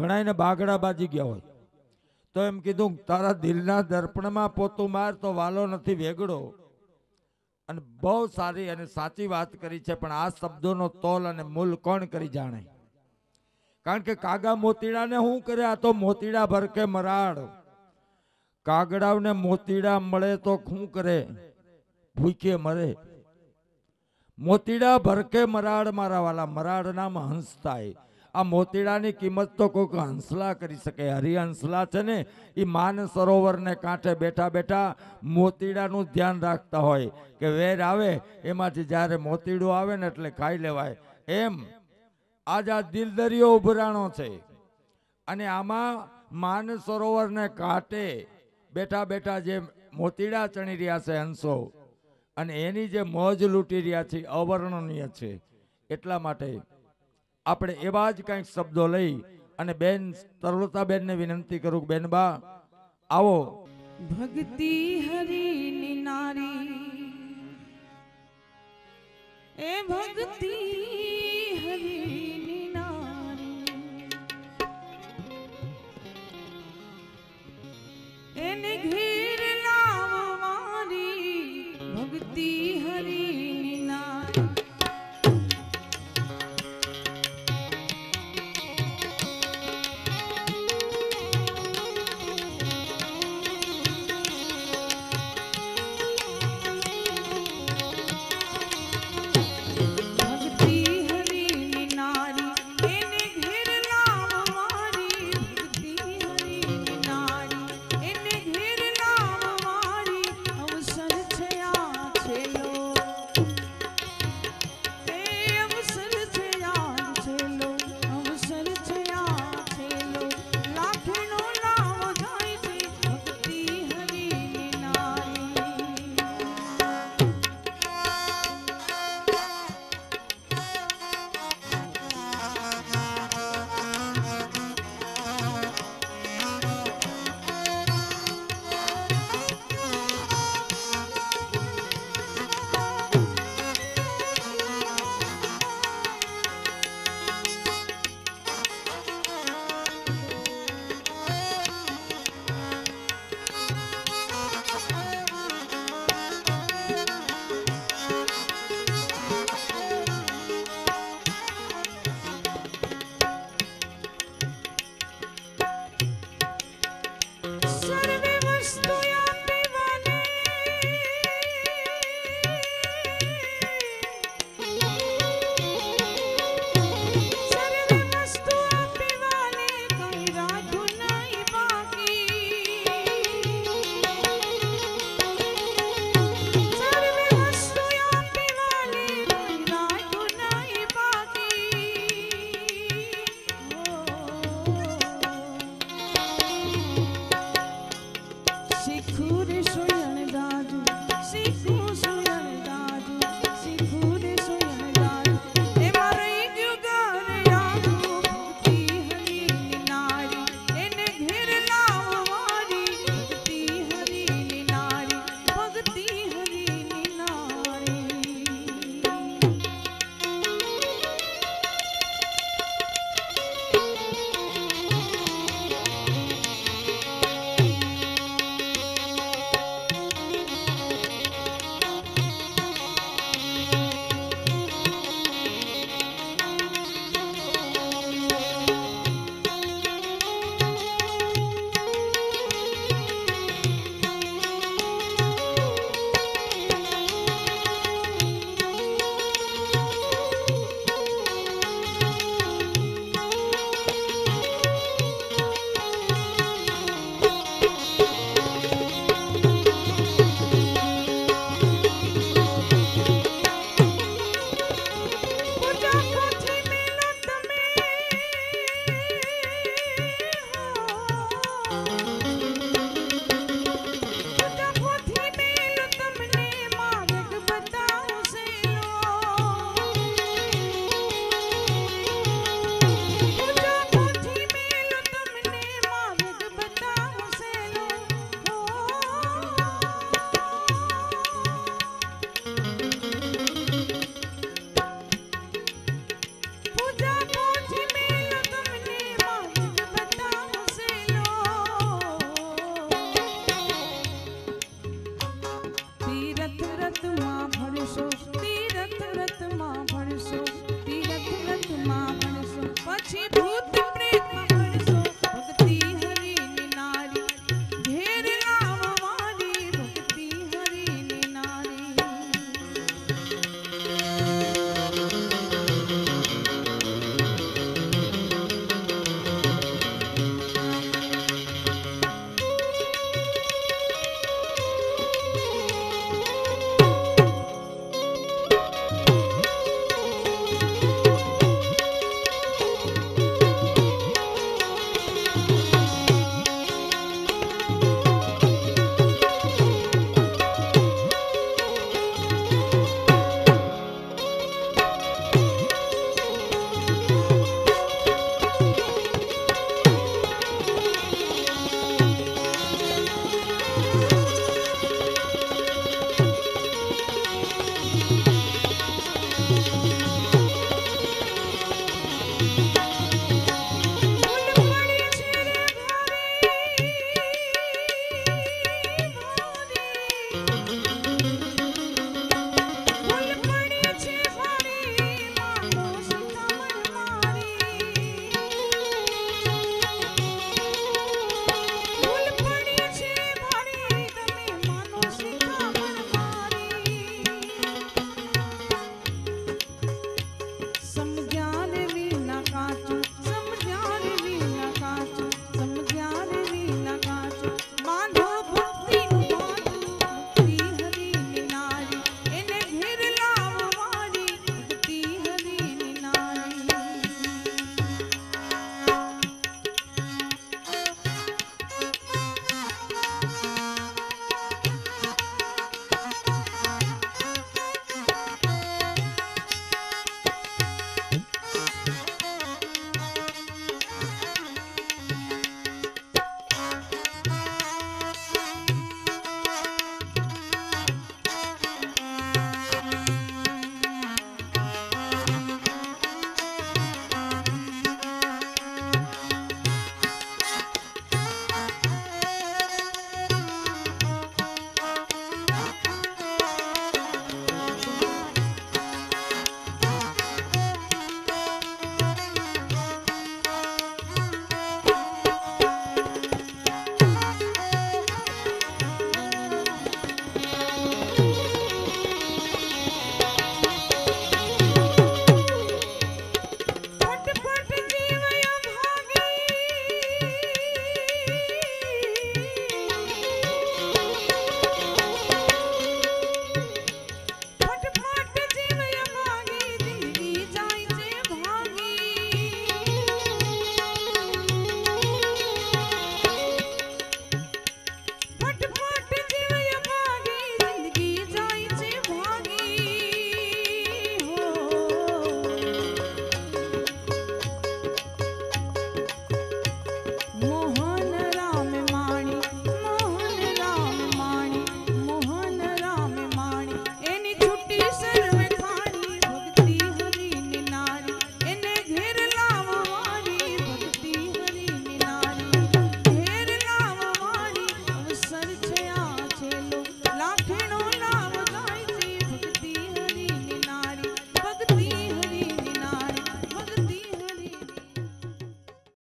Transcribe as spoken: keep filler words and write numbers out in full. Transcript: ઘણાયને બાગડા બાજી ગયા હોય તો એમ કીધું તારા દિલના દર્પણમાં પોતું માર તો વાલો નથી વેગડો. અને બહુ સારી અને સાચી વાત કરી છે, પણ આ શબ્દોનો તોલ અને મૂલ કોણ કરી જાણે? કારણ કે કાગા મોતીડાને શું કરે? આ તો મોતીડા ભરકે મરાડ. કાગડાઓને મોતીડા મળે તો શું કરે? ભૂખે મરે. મોતીડા ભરકે મરાડ મારા વાલા, મરાડ નામ હંસતાય. આ મોતીડાની કિંમત તો કોઈક હંસલા કરી શકે. હરિહંસલા છે ને એ માન સરોવરને કાંઠે બેઠા બેઠા મોતીડાનું ધ્યાન રાખતા હોય કે વેર આવે એમાંથી જ્યારે મોતીડું આવે ને એટલે ખાઈ લેવાય. એમ આજ આ દિલ દરિયો ઉભરાણો છે અને આમાં માન સરોવરને કાંઠે બેઠા બેઠા જે મોતીડા ચણી રહ્યા છે હંસો, અને એની જે મોજ લૂંટી રહ્યા છે અવર્ણનીય છે. એટલા માટે આપણે એવા જ કંઈક શબ્દો લઈ અને બેન તરુલતાબેનને વિનંતી કરું, બેન બા આવો. ભક્તિ હરિની નારી, એ ભક્તિ હરિની નારી, એને ઘેર લાવ મારી ભક્તિ હરિની નારી. भक्ति हरी नारी